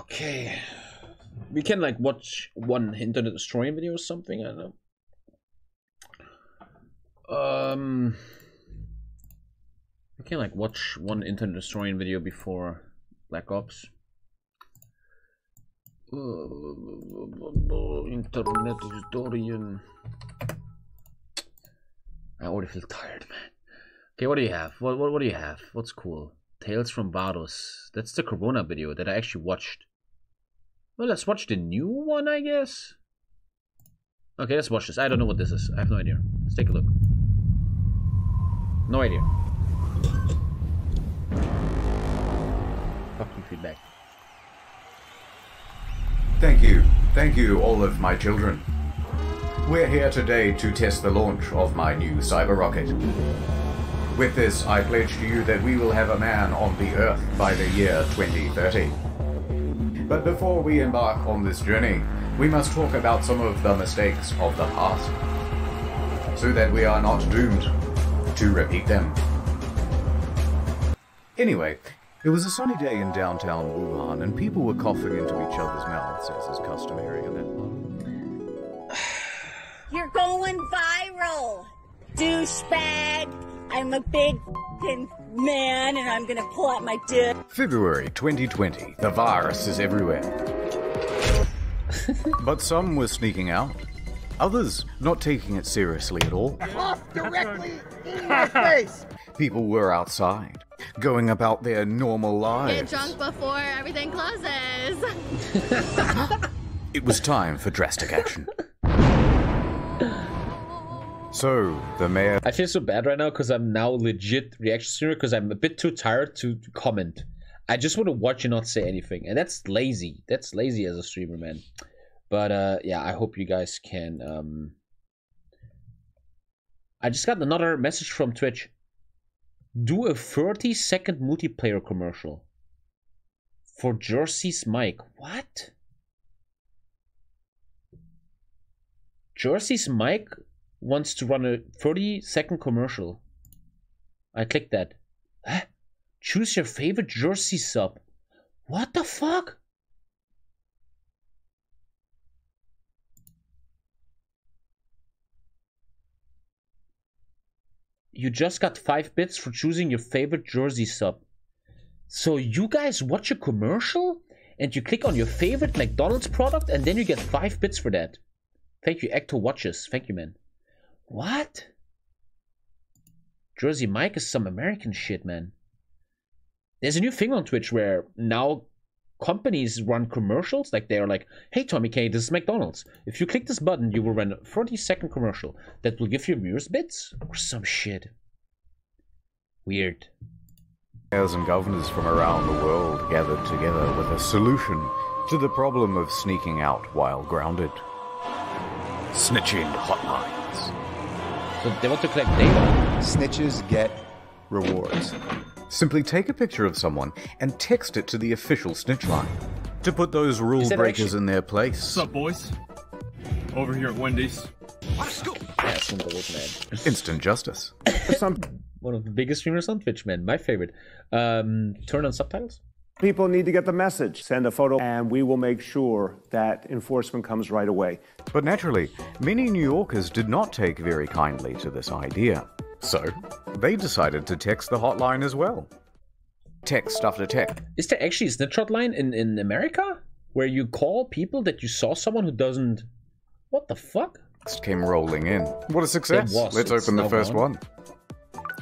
Okay. We can like watch one Internet Historian video or something, I don't know. I can like watch one Internet Historian video before Black Ops. Internet Historian. I already feel tired, man. Okay, what do you have? What do you have? What's cool? Tales from Varus. That's the Corona video that I actually watched. Well, let's watch the new one, I guess. Okay, let's watch this. I don't know what this is. I have no idea. Let's take a look. No idea. Fucking feedback. Thank you. Thank you, all of my children. We're here today to test the launch of my new cyber rocket. With this, I pledge to you that we will have a man on the Earth by the year 2030. But before we embark on this journey, we must talk about some of the mistakes of the past, so that we are not doomed to repeat them. Anyway, it was a sunny day in downtown Wuhan, and people were coughing into each other's mouths, as is customary in that moment. You're going viral, douchebag! I'm a big f***ing man, and I'm gonna pull out my dick. February 2020. The virus is everywhere. But some were sneaking out. Others not taking it seriously at all. Cough directly in your face! People were outside, going about their normal lives. Get drunk before everything closes. It was time for drastic action. So, the mayor... I feel so bad right now because I'm now legit reactionary because I'm a bit too tired to comment. I just want to watch and not say anything. And that's lazy. That's lazy as a streamer, man. But, yeah, I hope you guys can... I just got another message from Twitch. Do a 30-second multiplayer commercial for Jersey Mike. What? Jersey Mike... wants to run a 30-second commercial. I clicked that. Huh? Choose your favorite Jersey sub. What the fuck? You just got 5 bits for choosing your favorite Jersey sub. So you guys watch a commercial and you click on your favorite McDonald's product and then you get 5 bits for that. Thank you, Ecto Watches. Thank you, man. What? Jersey Mike is some American shit, man. There's a new thing on Twitch where now companies run commercials. Like, they're like, hey, Tommy K, this is McDonald's. If you click this button, you will run a 30-second commercial that will give your viewers bits or some shit. Weird. Mayors and governors from around the world gathered together with a solution to the problem of sneaking out while grounded. Snitching hotlines. So they want to collect data. Snitches get rewards. Simply take a picture of someone and text it to the official snitch line to put those rule breakers in their place. What's up, boys? Over here at Wendy's. Let's go. Instant justice. One of the biggest streamers on Twitch, man. My favorite. Turn on subtitles. People need to get the message. Send a photo, and we will make sure that enforcement comes right away. But naturally, many New Yorkers did not take very kindly to this idea. So, they decided to text the hotline as well. Text after text. Is there actually a snitch hotline in America? Where you call people that you saw someone who doesn't... What the fuck? Came rolling in. What a success. Let's open the first one.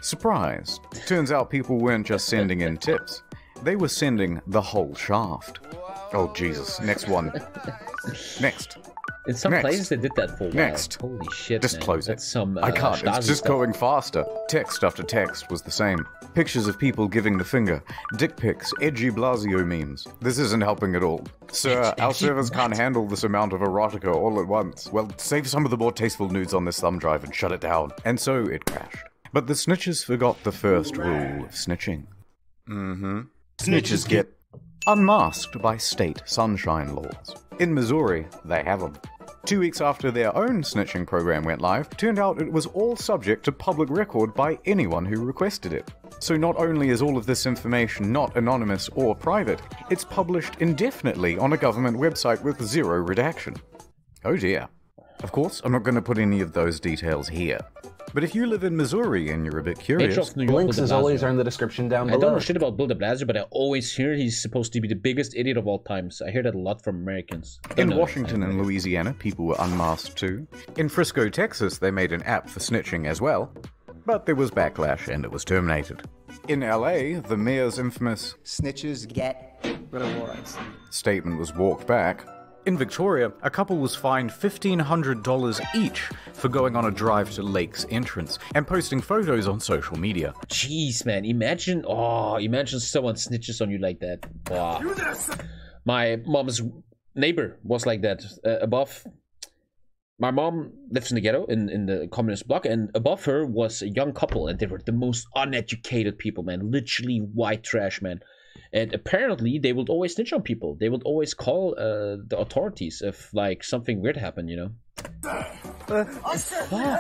Surprise. Turns out people weren't just sending in tips. They were sending the whole shaft. Oh, Jesus. Next one. Next. In some places, they did that for a while. Next. Holy shit, just close it. That's some, I can't. It's just going faster. Text after text was the same. Pictures of people giving the finger. Dick pics. Edgy Blasio memes. This isn't helping at all. Sir, our servers can't handle this amount of erotica all at once. Well, save some of the more tasteful nudes on this thumb drive and shut it down. And so it crashed. But the snitches forgot the first rule of snitching. Mm-hmm. Snitches get unmasked by state sunshine laws. In Missouri, they have them. 2 weeks after their own snitching program went live, turned out it was all subject to public record by anyone who requested it. So not only is all of this information not anonymous or private, it's published indefinitely on a government website with zero redaction. Oh dear. Of course, I'm not going to put any of those details here. But if you live in Missouri and you're a bit curious, links as always are in the description down below. I don't know shit about Bill de Blasio, but I always hear he's supposed to be the biggest idiot of all time. So I hear that a lot from Americans. In Washington and Louisiana, people were unmasked too. In Frisco, Texas, they made an app for snitching as well. But there was backlash and it was terminated. In LA, the mayor's infamous "snitches get rewards" statement was walked back. In Victoria, a couple was fined $1,500 each for going on a drive to Lakes Entrance and posting photos on social media. Jeez, man, imagine, imagine someone snitches on you like that. Wow. My mom's neighbor was like that. Above, my mom lives in the ghetto in the communist block, and above her was a young couple, and they were the most uneducated people, man, literally white trash, man. And apparently they would always snitch on people. They would always call the authorities if like something weird happened, you know. Fuck,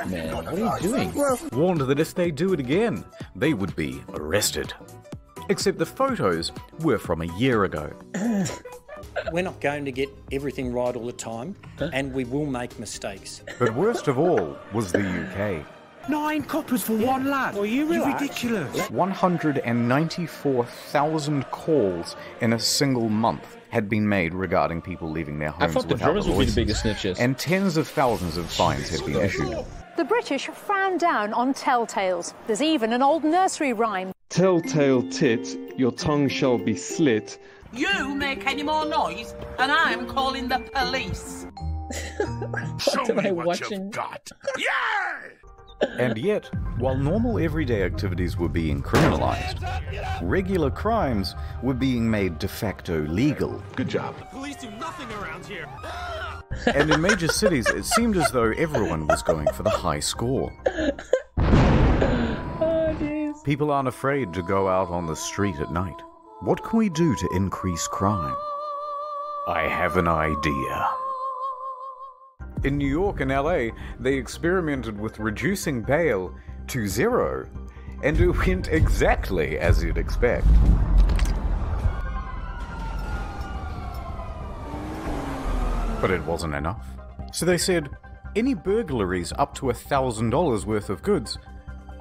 man, what are you doing? Warned that if they do it again, they would be arrested. Except the photos were from a year ago. We're not going to get everything right all the time, and we will make mistakes. But worst of all was the UK. 9 coppers for one lad. Well, you're ridiculous. 194,000 calls in a single month had been made regarding people leaving their homes. I thought the Germans would be the biggest snitches. And tens of thousands of fines had been issued. The British frown down on telltales. There's even an old nursery rhyme. Telltale tit, your tongue shall be slit. You make any more noise, and I'm calling the police. Show me what you've got. Yeah! And yet, while normal everyday activities were being criminalized, regular crimes were being made de facto legal. Good job. The police do nothing around here. And in major cities, it seemed as though everyone was going for the high score. Oh, geez. People aren't afraid to go out on the street at night. What can we do to increase crime? I have an idea. In New York and LA, they experimented with reducing bail to 0, and it went exactly as you'd expect. But it wasn't enough. So they said any burglaries up to $1,000 worth of goods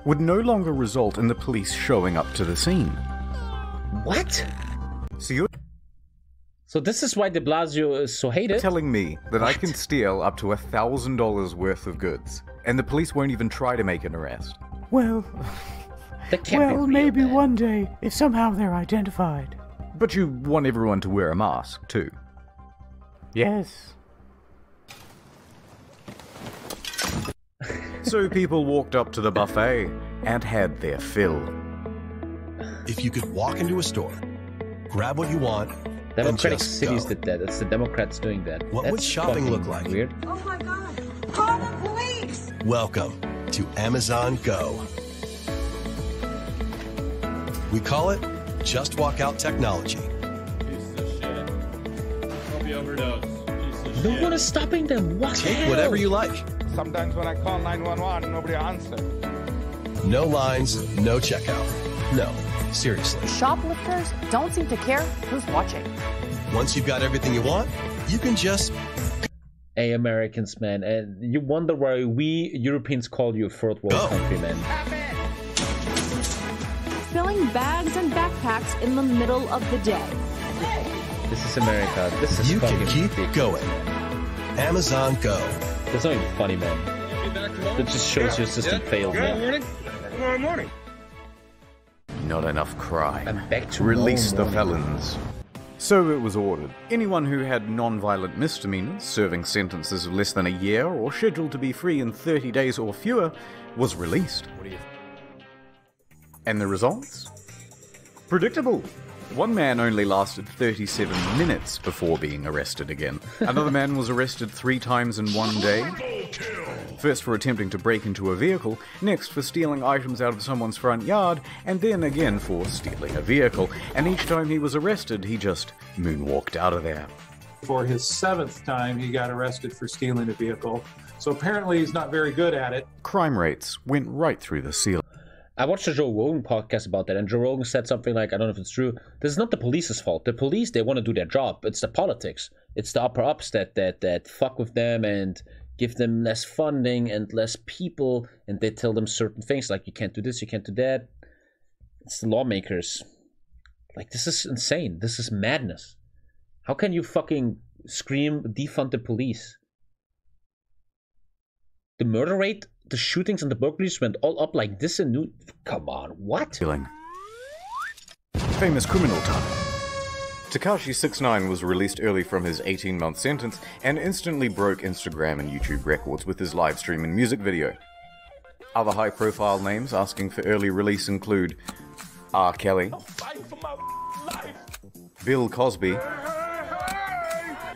would no longer result in the police showing up to the scene. What? So this is why de Blasio is so hated? Telling me that I can steal up to $1,000 worth of goods, and the police won't even try to make an arrest. Well, maybe one day, if somehow they're identified. But you want everyone to wear a mask, too. Yes. So people walked up to the buffet and had their fill. If you could walk into a store, grab what you want, Democratic cities did that. It's the Democrats doing that. What would shopping look like? Weird. Oh my God! Call the police! Welcome to Amazon Go. We call it Just Walk Out Technology. Piece of shit. Hope you overdose. Piece of shit. No one is stopping them. What? Take whatever you like. Sometimes when I call 911, nobody answers. No lines, no checkout. No. Seriously. Shoplifters don't seem to care who's watching. Once you've got everything you want, you can just... Hey, Americans, man. And you wonder why we Europeans call you a third world country, man. Filling bags and backpacks in the middle of the day. This is America. This is fucking ridiculous. You can keep going. Amazon Go. That's not even funny, man. That just shows your system failed, man. Good morning. Tomorrow morning. Not enough crime. Back to release the felons. So it was ordered. Anyone who had non-violent misdemeanors, serving sentences of less than a year or scheduled to be free in 30 days or fewer, was released. And the results? Predictable. One man only lasted 37 minutes before being arrested again. Another man was arrested 3 times in one day. First for attempting to break into a vehicle, next for stealing items out of someone's front yard, and then again for stealing a vehicle. And each time he was arrested, he just moonwalked out of there. For his 7th time, he got arrested for stealing a vehicle. So apparently he's not very good at it. Crime rates went right through the ceiling. I watched a Joe Rogan podcast about that, and Joe Rogan said something like, I don't know if it's true, this is not the police's fault. The police, they want to do their job. It's the politics. It's the upper ups that fuck with them and give them less funding and less people, and they tell them certain things like, you can't do this, you can't do that. It's the lawmakers. Like, this is insane. This is madness. How can you fucking scream, defund the police? The murder rate, the shootings and the burglaries went all up like this and new. Come on, what? Famous criminal time. Takashi69 was released early from his 18-month sentence and instantly broke Instagram and YouTube records with his live stream and music video. Other high-profile names asking for early release include R. Kelly, I'm fighting for my life, Bill Cosby,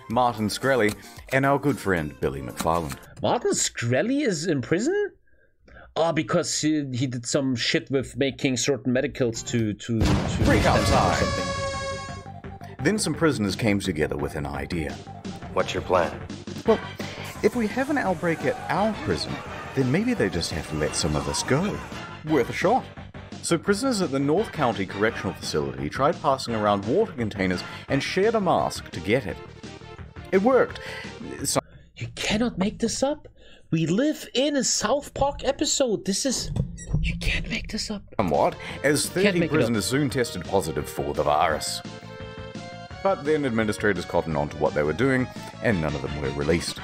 Martin Skrelly, and our good friend Billy McFarland. Martin Skrelly is in prison? Oh, because he did some shit with making certain medicals to break outside. Then some prisoners came together with an idea. What's your plan? Well, if we have an outbreak at our prison, then maybe they just have to let some of us go. Worth a shot. So prisoners at the North County Correctional Facility tried passing around water containers and shared a mask to get it. It worked. So you cannot make this up. We live in a South Park episode. This is... You can't make this up. Somewhat, as 30 prisoners soon tested positive for the virus. But then administrators cottoned on to what they were doing, and none of them were released.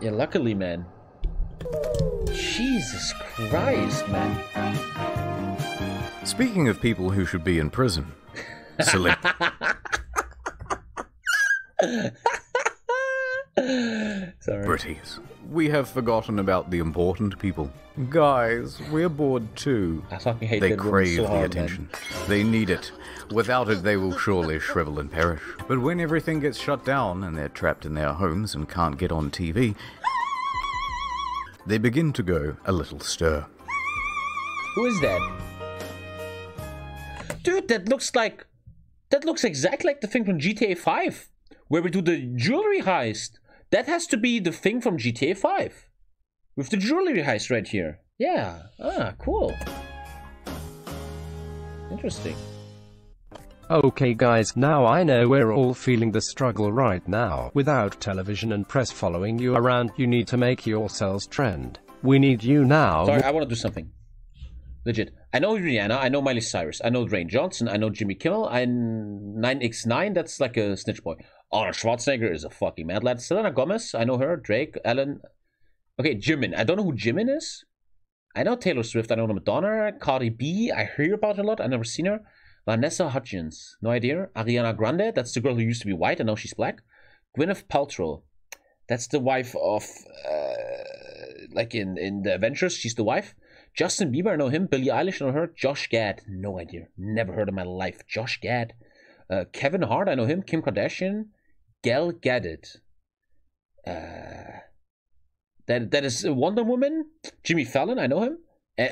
Yeah, luckily, man. Jesus Christ, man. Speaking of people who should be in prison... Select. Celebrities. We have forgotten about the important people. Guys, we're bored too. I fucking hate they crave so hard, the attention. Man. They need it. Without it, they will surely shrivel and perish. But when everything gets shut down and they're trapped in their homes and can't get on TV, they begin to go a little stir. Who is that? Dude, that looks like... That looks exactly like the thing from GTA 5, where we do the jewelry heist. That has to be the thing from GTA 5. With the jewelry heist right here. Yeah. Ah, cool. Interesting. Okay guys, now I know we're all feeling the struggle right now. Without television and press following you around, you need to make yourselves trend. We need you now. Sorry, I want to do something. Legit. I know Rihanna, I know Miley Cyrus, I know Dwayne Johnson, I know Jimmy Kimmel, I 9X9, that's like a snitch boy. Arnold Schwarzenegger is a fucking mad lad. Selena Gomez, I know her, Drake, Ellen. Okay, Jimin, I don't know who Jimin is. I know Taylor Swift, I know Madonna, Cardi B, I hear about her a lot, I've never seen her. Vanessa Hudgens, no idea. Ariana Grande, that's the girl who used to be white, I know she's black. Gwyneth Paltrow, that's the wife of, like in The Avengers, she's the wife. Justin Bieber, I know him. Billie Eilish, I know her. Josh Gad, no idea. Never heard of my life. Josh Gad. Kevin Hart, I know him. Kim Kardashian. Gal Gadot. That is Wonder Woman. Jimmy Fallon, I know him.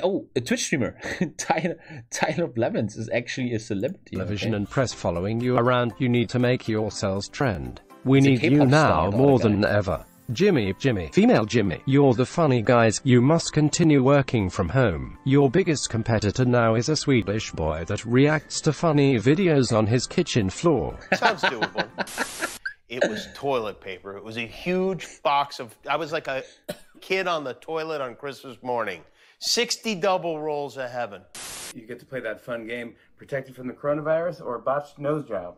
Oh, a Twitch streamer. Tyler Blevins is actually a celebrity. Television and press following you around. You need to make yourselves trend. We need you now more than ever. Jimmy, female Jimmy, you're the funny guys, you must continue working from home. Your biggest competitor now is a Swedish boy that reacts to funny videos on his kitchen floor. Sounds doable. It was toilet paper. It was a huge box of, I was like a kid on the toilet on Christmas morning. 60 double rolls of heaven. You get to play that fun game, protected from the coronavirus or botched nose job.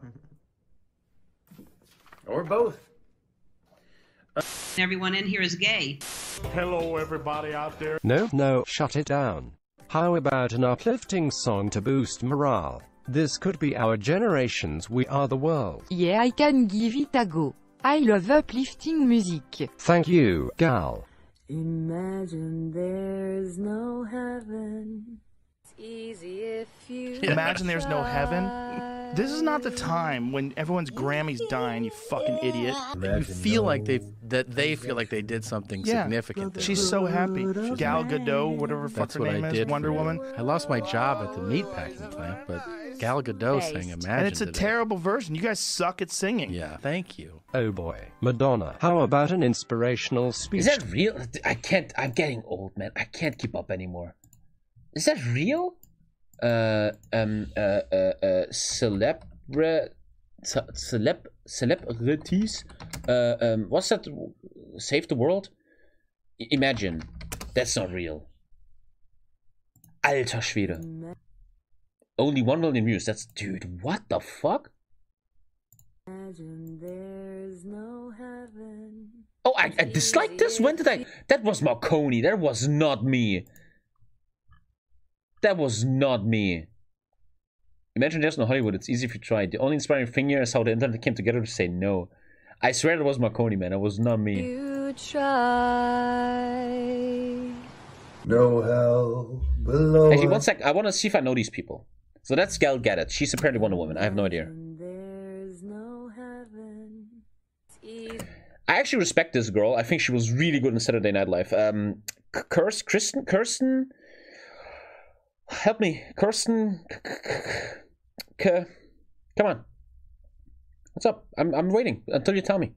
Or both. Everyone in here is gay. Hello everybody out there. No, shut it down. How about an uplifting song to boost morale? This could be our generation's We Are the World. Yeah, I can give it a go. I love uplifting music. Thank you, Gal. Imagine there's no heaven. It's easy if you... Imagine there's no heaven? This is not the time when everyone's Grammy's dying, you fucking idiot. You feel like they did something significant. She's so happy. Gal Gadot, whatever the fuck her name is, Wonder Woman. I lost my job at the meatpacking plant, but Gal Gadot sang Imagine. And it's a terrible version. You guys suck at singing. Yeah, thank you. Oh boy. Madonna, how about an inspirational speech? Is that real? I can't, I'm getting old, man. I can't keep up anymore. Is that real? Celebrities. What's that? Save the world? Imagine. That's not real. Alter Schwede. Only 1 million views. That's, dude, what the fuck? Imagine there's no heaven. Oh, I disliked this. When did I? That was Marconi. That was not me. That was not me. Imagine there's no Hollywood. It's easy if you try. The only inspiring thing here is how the internet came together to say no. I swear that was Marconi, man. That was not me. You try. No hell below. Actually, one sec. I want to see if I know these people. So that's Gal Gadot. She's apparently Wonder Woman. I have no idea. There's no heaven. I actually respect this girl. I think she was really good in Saturday Night Live. Kirsten. Help me, Kirsten. Come on. What's up? I'm waiting until you tell me.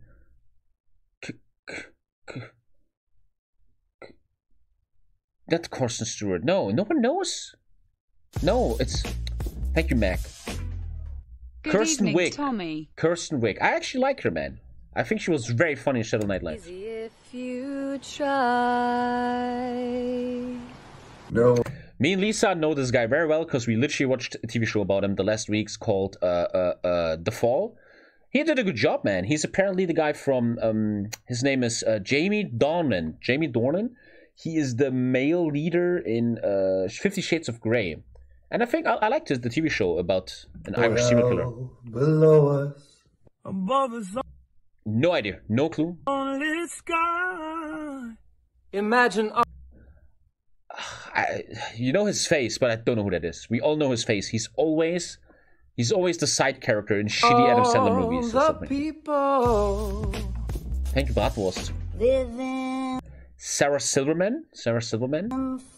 That's Kirsten Stewart. No, no one knows. No, it's. Thank you, Mac. Kirsten Wig. Kirsten Wig. I actually like her, man. I think she was very funny in Saturday Night Live. If you try. No. Me and Lisa know this guy very well because we literally watched a TV show about him the last week's called The Fall. He did a good job, man. He's apparently the guy from, his name is Jamie Dornan. Jamie Dornan. He is the male leader in 50 Shades of Grey. And I think I liked the TV show about an Irish serial killer. Below us, above us. No idea. No clue. Only sky. Imagine... you know his face, but I don't know who that is. We all know his face. He's always the side character in shitty Adam Sandler movies or something. People. Thank you, Bratwurst. Living. Sarah Silverman.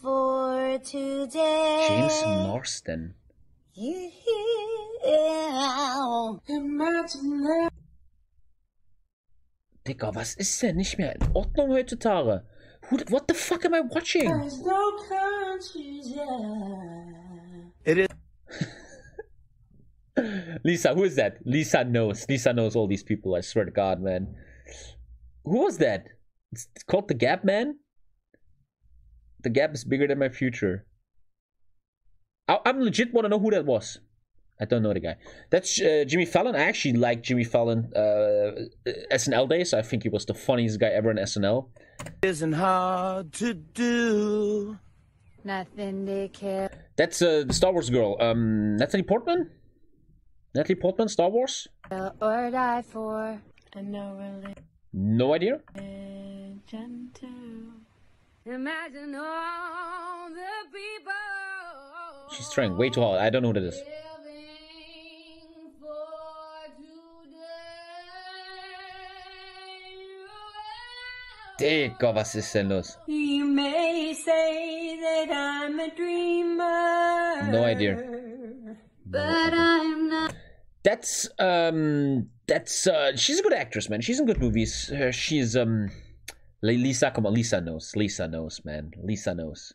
For today. James Marsden. Yeah. Imagine. Digga, was ist denn nicht mehr in Ordnung heutzutage? What the fuck am I watching? There's no country, yeah. It is. Lisa, who is that? Lisa knows. Lisa knows all these people. I swear to God, man. Who was that? It's called The Gap, man. The Gap is bigger than my future. I'm legit want to know who that was. I don't know the guy. That's Jimmy Fallon. I actually like Jimmy Fallon SNL days. I think he was the funniest guy ever in SNL. Isn't hard to do. Nothing they care. That's the Star Wars girl. Natalie Portman? Natalie Portman, Star Wars? Or die for. No idea. Imagine all the people. She's trying way too hard. I don't know what it is. Digga, was ist denn los? You may say that I'm a dreamer, no idea. But I'm not. That's she's a good actress, man. She's in good movies. She's Lisa, come on, Lisa knows, man. Lisa knows.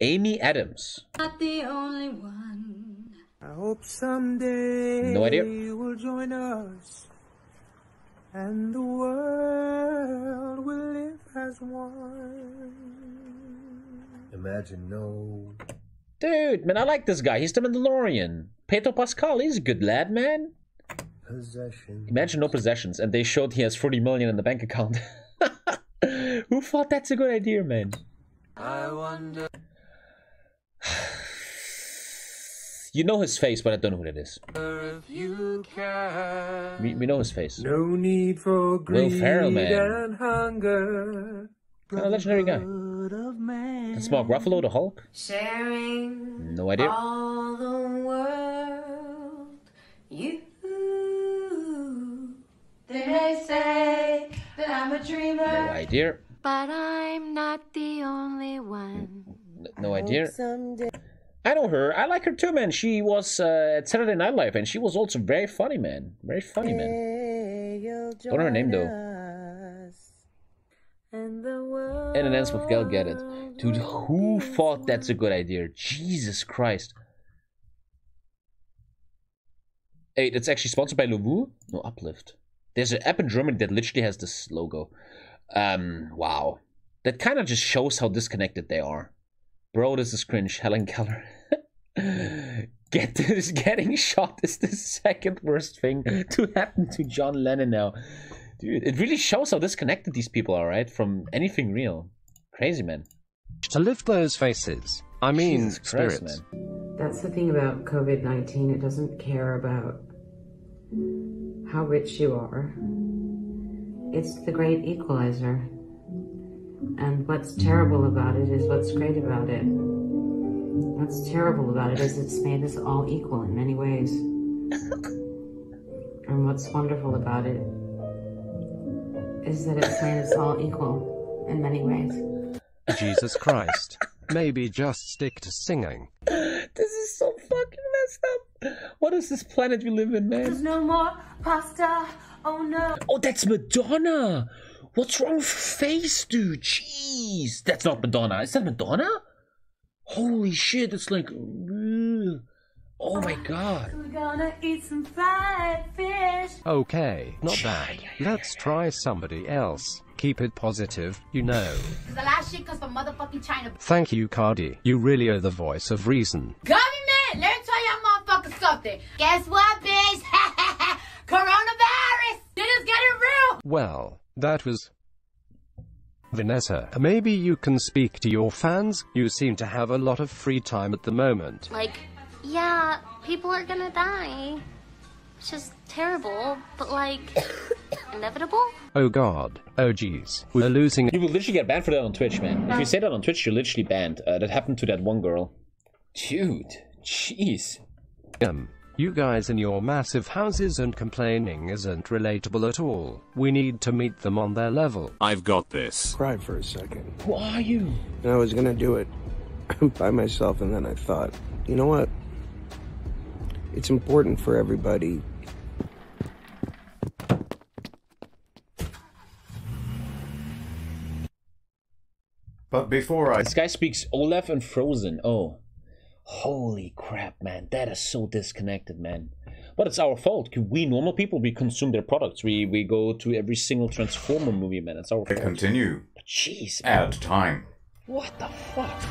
Amy Adams. Not the only one. I hope someday no idea. You will join us. And the world will live as one. Imagine no. Dude, man, I like this guy. He's the Mandalorian. Pedro Pascal, he's a good lad, man. Possessions. Imagine no possessions. And they showed he has 40 million in the bank account. Who thought that's a good idea, man? I wonder. You know his face, but I don't know who that is. We know his face. No need for greed. Will Ferrell, man. Hunger, kind of legendary guy. That's Mark Ruffalo, the Hulk. Sharing. No idea. All the world dreamer. No idea. But I'm not the only one. No idea. I know her. I like her too, man. She was at Saturday Night Live, and she was also very funny, man. Very funny, man. Don't know her name, though. And it ends with Gal Gadot. Dude, who thought that's a good idea? Jesus Christ. Hey, that's actually sponsored by Lovu? No, Uplift. There's an app in Germany that literally has this logo. Wow. That kind of just shows how disconnected they are. Bro, this is cringe. Helen Keller. Getting shot is the second worst thing to happen to John Lennon now. Dude, it really shows how disconnected these people are, right? From anything real. Crazy, man. To lift those faces. I mean, Jesus spirits. Christ, man. That's the thing about COVID-19. It doesn't care about how rich you are. It's the great equalizer. And what's terrible about it is what's great about it. What's terrible about it is it's made us all equal in many ways. And what's wonderful about it is that it's made us all equal in many ways. Jesus Christ. Maybe just stick to singing. This is so fucking messed up. What is this planet we live in, man? There's no more pasta. Oh no. Oh, that's Madonna. What's wrong with her face, dude? Jeez. That's not Madonna. Is that Madonna? Holy shit, it's like... Oh my god. We're gonna eat some fried fish. Okay, not bad. Let's try somebody else. Keep it positive, you know. The last shit comes from motherfucking China. Thank you, Cardi. You really are the voice of reason. Government, let me tell y'all motherfuckers something. Guess what, bitch? Coronavirus! It is getting real! Well... That was... Vanessa, maybe you can speak to your fans. You seem to have a lot of free time at the moment. Like, yeah, people are gonna die. It's just terrible, but like, inevitable? Oh god, oh jeez, we're losing... You will literally get banned for that on Twitch, man. If you say that on Twitch, you're literally banned. That happened to that one girl. Dude, jeez. You guys in your massive houses and complaining isn't relatable at all. We need to meet them on their level. I've got this. Cried for a second. Who are you? And I was gonna do it by myself, and then I thought, you know what? It's important for everybody. But before I... This guy speaks Olaf and Frozen. Oh. Holy crap, man. That is so disconnected, man. But it's our fault. We normal people, we consume their products. We go to every single Transformer movie, man. It's our fault. Continue. But jeez. Add time. What the fuck?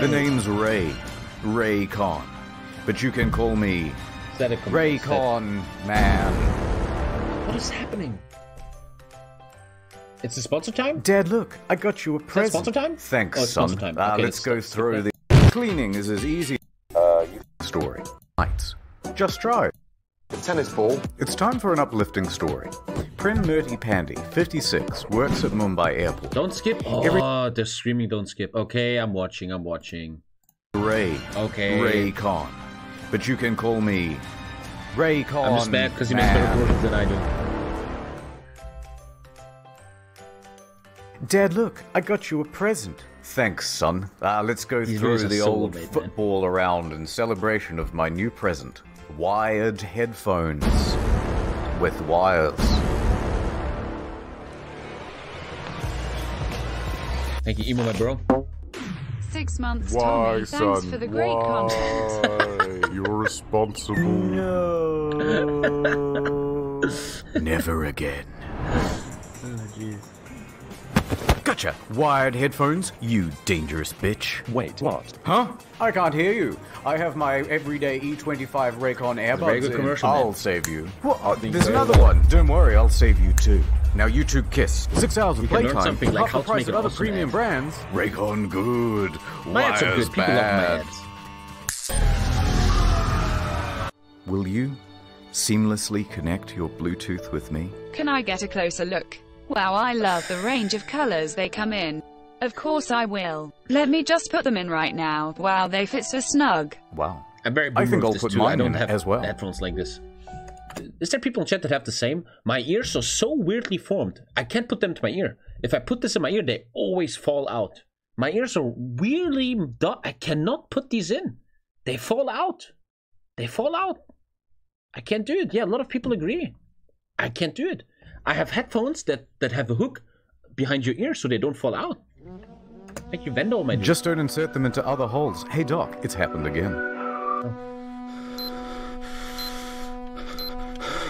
The name's Ray. Ray Con. But you can call me Ray Con Man. What is happening? It's the sponsor time? Dad, look, I got you a present. Sponsor time? Thanks, oh, son. Time. Okay, let's go through the... Cleaning is as easy... Story. Lights. Just try. Tennis ball. It's time for an uplifting story. Prem Murthy Pandey, 56, works at Mumbai airport. Don't skip. Oh, they're screaming don't skip. Okay, I'm watching. Ray. Okay. Ray Con. But you can call me... Ray Con. I'm just mad because he makes better versions than I do. Dad, look, I got you a present. Thanks, son. Let's go through the old football around in celebration of my new present. Wired headphones. With wires. Thank you, Emo, my bro. 6 months, Tommy. Why, son? Thanks for the great content. You're responsible. No. Never again. Oh, jeez. Gotcha! Wired headphones, you dangerous bitch. Wait, what? Huh? I can't hear you. I have my everyday E25 Raycon earbuds. I'll save you. What? Oh, there's another one. Don't worry, I'll save you too. Now you two kiss. 6 hours of playtime. Like half the price of other awesome premium ads. Brands. Raycon good. Wires are good. Bad. People love my ads. Will you seamlessly connect your Bluetooth with me? Can I get a closer look? Wow, I love the range of colors they come in. Of course I will. Let me just put them in right now. Wow, they fit so snug. Wow, I'm very boomer with this too. I don't have headphones like this. Is there people in chat that have the same? My ears are so weirdly formed. I can't put them to my ear. If I put this in my ear, they always fall out. My ears are weirdly... I cannot put these in. They fall out. They fall out. I can't do it. Yeah, a lot of people agree. I can't do it. I have headphones that have a hook behind your ear so they don't fall out. Thank you, Vendo, my dude. Just don't insert them into other holes. Hey, Doc, it's happened again. Oh.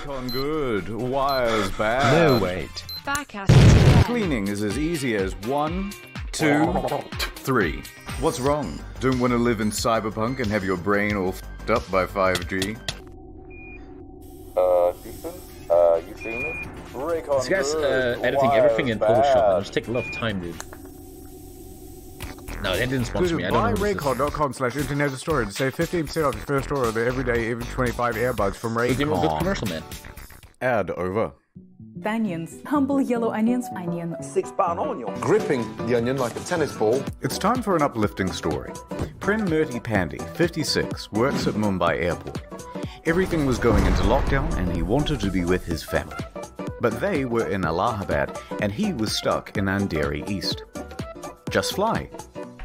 On good wires bad. No wait. Cleaning is as easy as 1, 2, 3. What's wrong? Don't want to live in cyberpunk and have your brain all f***ed up by 5G. Decent. You seen it? This guy's editing everything in Photoshop. It just takes a lot of time, dude. No, that didn't sponsor me. I don't know. Buy Raycon.com/Internet Historian to save 15% off your first order of the everyday, even 25 earbuds from Raycon. Give him a good commercial, man. Ad over. Banyans. Humble yellow onions. Onion. 6-pound onion. Gripping the onion like a tennis ball. It's time for an uplifting story. Prem Murthy Pandey, 56, works at Mumbai airport. Everything was going into lockdown and he wanted to be with his family. But they were in Allahabad and he was stuck in Andheri East. Just fly.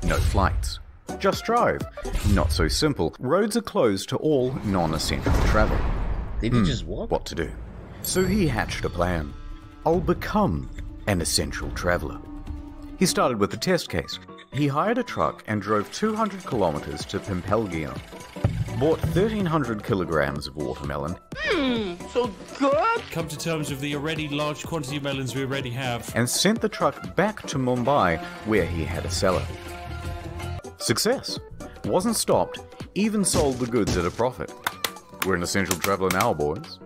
No flights. Just drive. Not so simple. Roads are closed to all non-essential travel. Did he just walk? What to do? So he hatched a plan. I'll become an essential traveler. He started with the test case. He hired a truck and drove 200 kilometers to Pimpalgam. Bought 1,300 kilograms of watermelon. So good! Come to terms with the already large quantity of melons we already have. And sent the truck back to Mumbai, where he had a seller. Success. Wasn't stopped, even sold the goods at a profit. We're an essential traveler now, boys.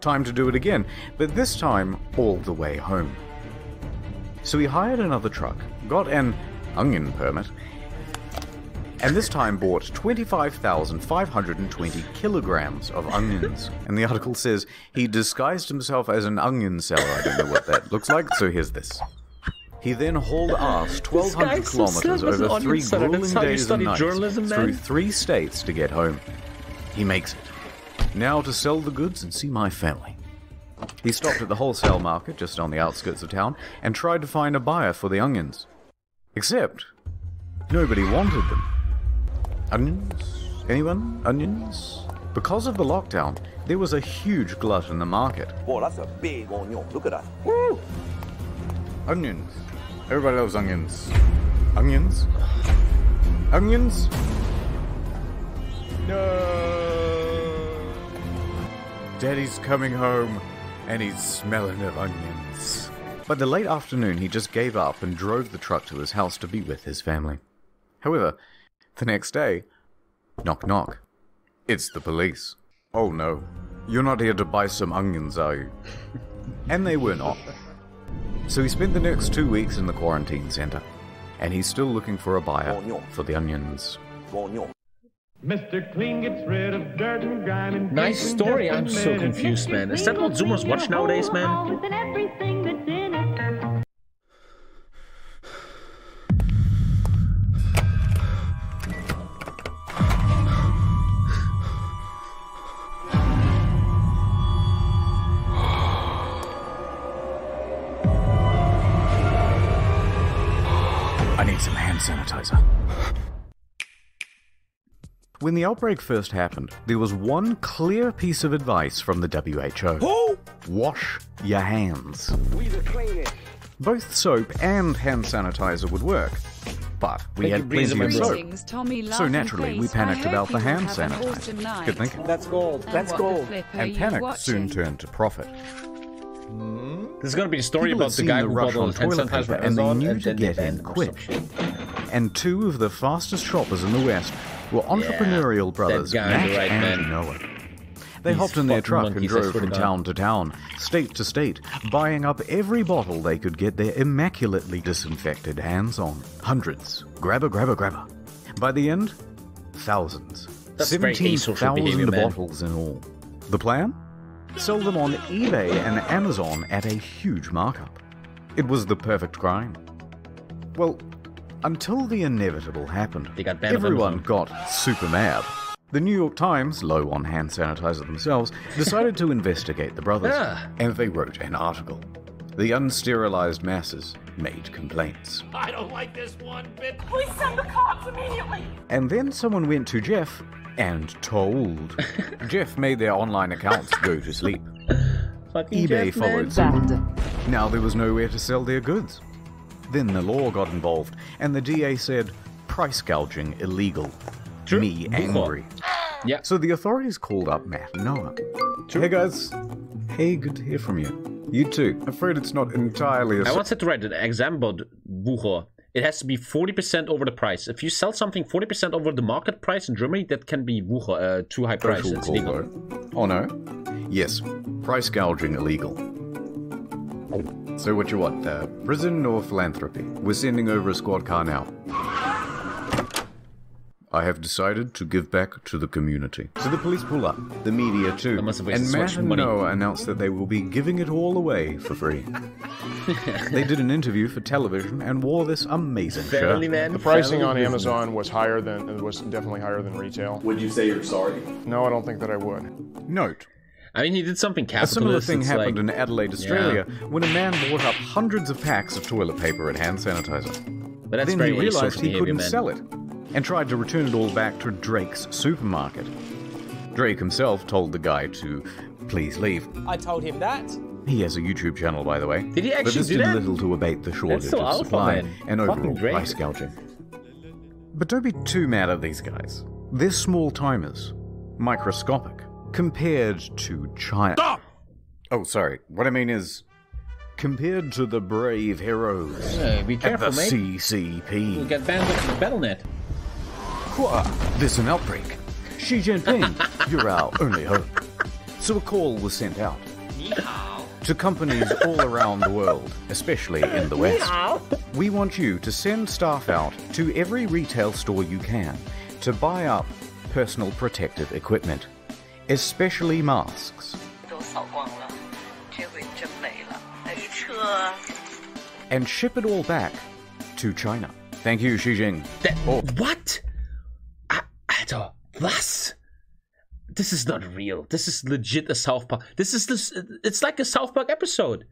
Time to do it again, but this time all the way home. So he hired another truck, got an onion permit, and this time bought 25,520 kilograms of onions. And the article says he disguised himself as an onion seller. I don't know what that looks like, so here's this. He then hauled ass 1,200 kilometers over 3 grueling days and nights through 3 states to get home. He makes it. Now to sell the goods and see my family. He stopped at the wholesale market just on the outskirts of town and tried to find a buyer for the onions. Except, nobody wanted them. Onions? Anyone? Onions? Because of the lockdown, there was a huge glut in the market. Oh, that's a big onion. Look at that. Woo! Onions. Everybody loves onions. Onions? Onions? No! Daddy's coming home, and he's smelling of onions. By the late afternoon, he just gave up and drove the truck to his house to be with his family. However, the next day, knock knock. It's the police. Oh no, you're not here to buy some onions, are you? And they were not. So he spent the next 2 weeks in the quarantine center, and he's still looking for a buyer for the onions. Mr. Clean gets rid of dirt and grime and nice story. I'm so confused, man. Is that what Zoomers watch nowadays, man? I need some hand sanitizer. When the outbreak first happened, there was one clear piece of advice from the WHO. Who? Wash your hands. We were cleaning. Both soap and hand sanitizer would work, but we had plenty of soap. So naturally, we panicked about the hand sanitizer. Good thinking. That's gold. That's gold. And panic soon turned to profit. There's going to be a story about the guy who bought all the hand sanitizer and they knew to get in quick. And 2 of the fastest shoppers in the West were entrepreneurial brothers, Matt and Noah. They hopped in their truck and drove from town to town, state to state, buying up every bottle they could get their immaculately disinfected hands on. Hundreds. Grabber, grabber, grabber. By the end, thousands. 17,000 bottles in all. The plan? Sell them on eBay and Amazon at a huge markup. It was the perfect crime. Well, until the inevitable happened, everyone got super mad. The New York Times, low on hand sanitizer themselves, decided to investigate the brothers, and they wrote an article. The unsterilized masses made complaints. I don't like this one bit. Please send the cops immediately. And then someone went to Jeff and told. Jeff made their online accounts go to sleep. Fucking eBay followed suit. Now there was nowhere to sell their goods. Then the law got involved, and the DA said, price gouging illegal. True. Me angry. Yeah. So the authorities called up Matt and Noah. True. Hey guys. Hey, good to hear from you. You too. Afraid it's not entirely a... I once had to write an exam about Wuhan. It has to be 40% over the price. If you sell something 40% over the market price in Germany, that can be Wuhan, too high price. Cool, it's illegal. Though. Oh no. Yes. Price gouging illegal. So what you want? Prison or philanthropy? We're sending over a squad car now. I have decided to give back to the community. So the police pull up, the media too, and Matt and Noah announced that they will be giving it all away for free. They did an interview for television and wore this amazing shirt. Man, the pricing on Amazon was higher than, definitely higher than retail. Would you say you're sorry? No, I don't think that I would. Note. I mean, he did something capitalist. A similar thing happened in Adelaide, Australia, when a man bought up hundreds of packs of toilet paper and hand sanitizer. But that's very wasteful behavior, man. Then he realized he couldn't sell it, and tried to return it all back to Drake's supermarket. Drake himself told the guy to please leave. I told him that. He has a YouTube channel, by the way. Did he actually do that? But this did little to abate the shortage of supply and overall price gouging. But don't be too mad at these guys. They're small-timers, microscopic, compared to China. Stop! Oh, sorry. What I mean is... compared to the brave heroes be careful, at the CCP. We'll get banned off the Battle.net. There's an outbreak. Xi Jinping, you're our only hope. So a call was sent out to companies all around the world, especially in the West. We want you to send staff out to every retail store you can to buy up personal protective equipment, especially masks. And ship it all back to China. Thank you, Xi Jinping. What? What? This is not real. This is legit a South Park. It's like a South Park episode.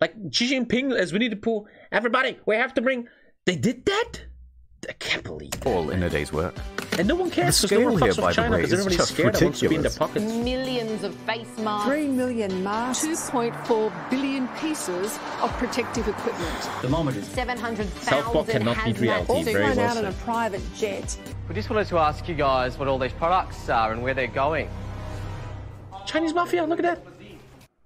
Like Xi Jinping as Winnie the Pooh. Everybody, we have to bring. They did that? I can't believe it. All in a day's work. And no one cares because no one fucks with China because everybody's scared of what's in their pockets. Millions of face masks. 3 million masks. 2.4 billion pieces of protective equipment. Thermometers. 700,000 South Park cannot be reality. Very well said. Out in a private jet. We just wanted to ask you guys what all these products are and where they're going. Chinese Mafia, look at that.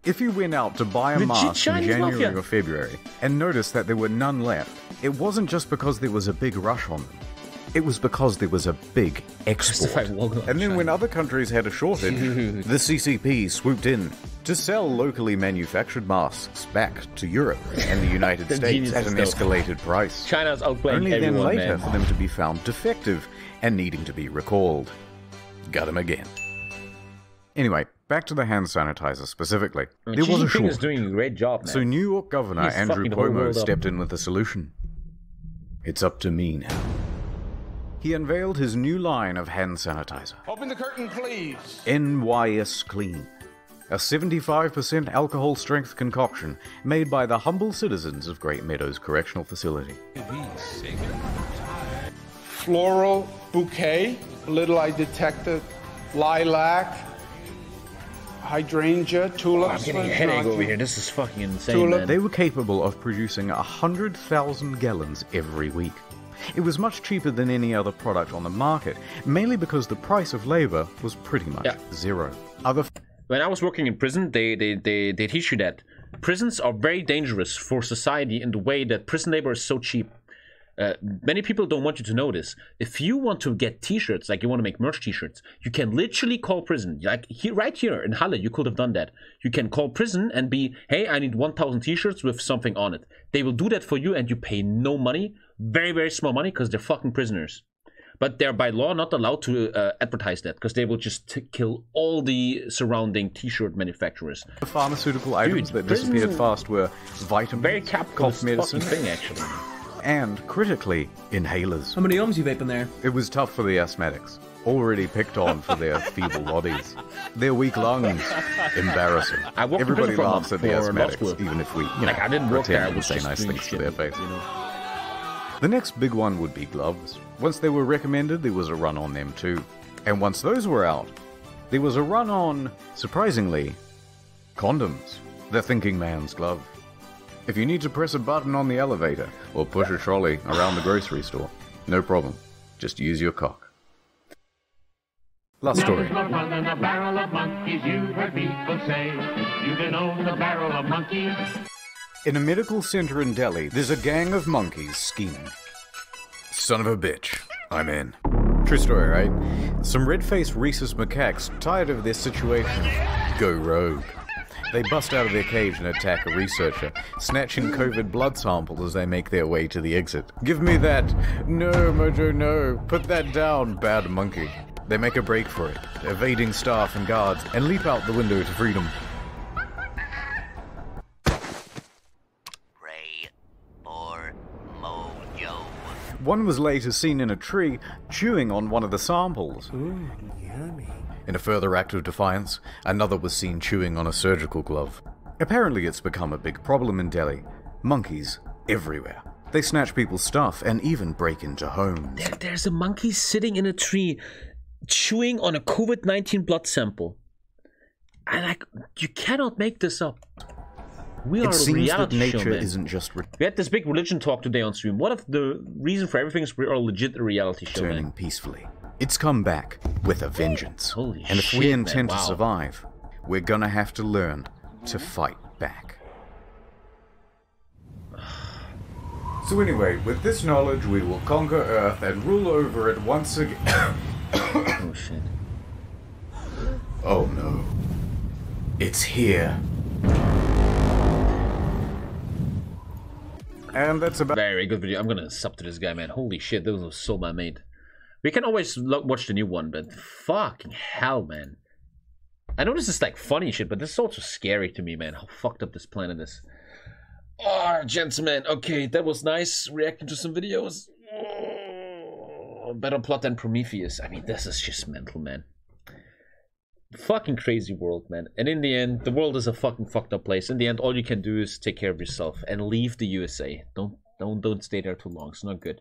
If you went out to buy a mask in January or February and noticed that there were none left, it wasn't just because there was a big rush on them. It was because there was a big export. And then when other countries had a shortage, the CCP swooped in to sell locally manufactured masks back to Europe and the United States at an escalated price. China's outplaying everyone, man. Only then later for them to be found defective and needing to be recalled. Got him again. Anyway, back to the hand sanitizer specifically. There was a shortage. Doing a great job, man. So New York Governor Andrew Cuomo stepped in with a solution. It's up to me now. He unveiled his new line of hand sanitizer. Open the curtain, please. NYS Clean. A 75% alcohol strength concoction made by the humble citizens of Great Meadows Correctional Facility. Floral bouquet, little eye detector, lilac, hydrangea, tulips. I'm getting a headache over here. This is fucking insane, man. They were capable of producing 100,000 gallons every week. It was much cheaper than any other product on the market, mainly because the price of labor was pretty much zero. When I was working in prison, they teach you that prisons are very dangerous for society in the way that prison labor is so cheap. Many people don't want you to know this. If you want to get t-shirts, like you want to make merch t-shirts, you can literally call prison. Like here, right here in Halle, you could have done that. You can call prison and be, hey, I need 1,000 t-shirts with something on it. They will do that for you and you pay no money, very, very small money, because they're fucking prisoners. But they're by law not allowed to advertise that because they will just kill all the surrounding t-shirt manufacturers. The pharmaceutical items that disappeared fast were vitamins, very capitalist medicine fucking thing, actually. And, critically, inhalers. How many ohms you vaping there? It was tough for the asthmatics. already picked on for their feeble bodies, their weak lungs. Embarrassing. Everybody laughs at the asthmatics, even if we, I didn't pretend and say nice things to their face. The next big one would be gloves. Once they were recommended, there was a run on them too. And once those were out, there was a run on, surprisingly, condoms. The thinking man's glove. If you need to press a button on the elevator or push a trolley around the grocery store, no problem. Just use your cock. Last story. In a medical center in Delhi, there's a gang of monkeys scheming. Son of a bitch. I'm in. True story, right? Some red-faced rhesus macaques, tired of their situation, go rogue. They bust out of their cage and attack a researcher, snatching COVID blood sample as they make their way to the exit. Give me that. No, Mojo, no. Put that down, bad monkey. They make a break for it, evading staff and guards, and leap out the window to freedom. Ray or Mojo. One was later seen in a tree, chewing on one of the samples. Ooh, yummy. In a further act of defiance, another was seen chewing on a surgical glove. Apparently it's become a big problem in Delhi. Monkeys everywhere. They snatch people's stuff and even break into homes. There's a monkey sitting in a tree, chewing on a COVID-19 blood sample. You cannot make this up. We had this big religion talk today on stream. What if the reason for everything is we are legit a reality show? Turning man? Peacefully. It's come back with a vengeance. Holy and if shit, we intend to survive, we're gonna have to learn to fight back. So anyway, with this knowledge, we will conquer Earth and rule over it once again. Oh shit. Oh no. It's here. And that's about- Very good video. I'm gonna sub to this guy, man. Holy shit, those are so my mate. We can always watch the new one, but fucking hell, man. I know this is like funny shit, but this is also scary to me, man. How fucked up this planet is. Oh, gentlemen. Okay, that was nice. Reacting to some videos. Oh, better plot than Prometheus. I mean, this is just mental, man. Fucking crazy world, man. And in the end, the world is a fucking fucked up place. In the end, all you can do is take care of yourself and leave the USA. Don't stay there too long. It's not good.